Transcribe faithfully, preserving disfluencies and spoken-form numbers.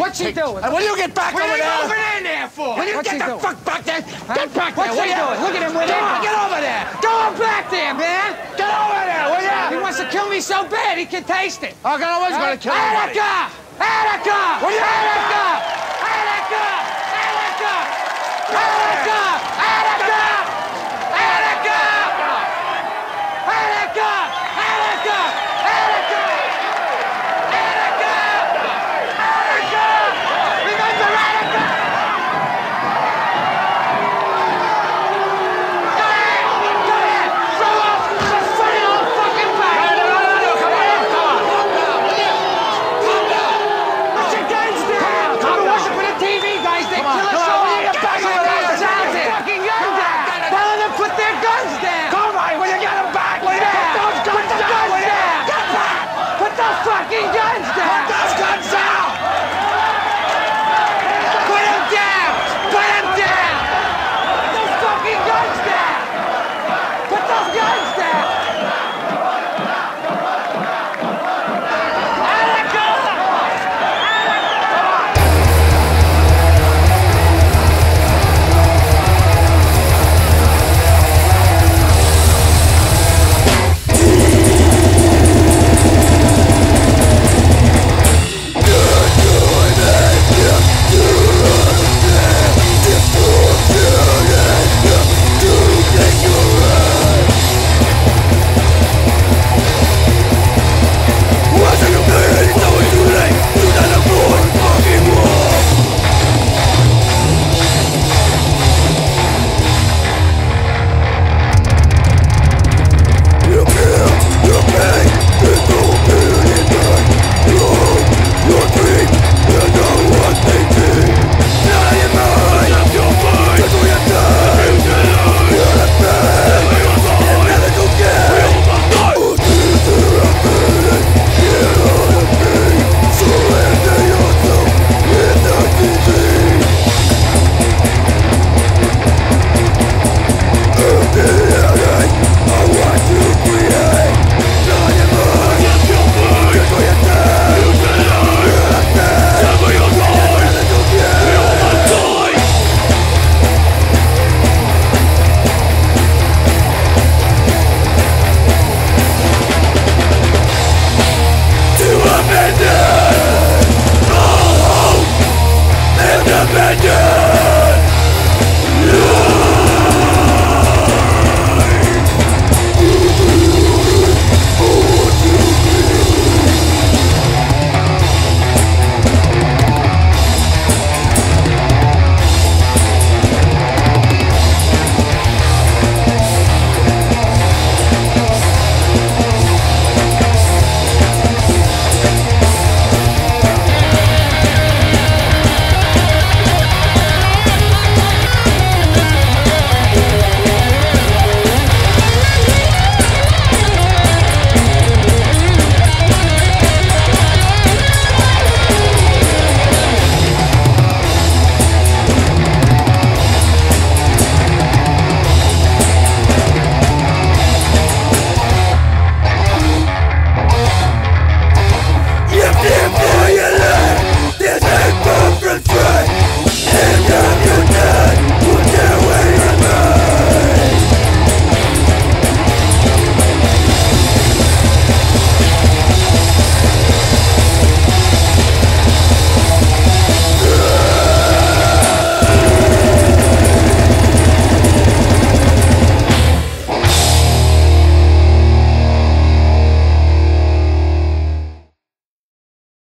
What you doing? And when you get back over there? What are you over there in there for? When you get the fuck back there, get back there. What you doing? Look at him with him. Get over there. Go back there, man. Get over there, will ya? He wants to kill me so bad he can taste it. I got always gonna kill you. Attica! Attica!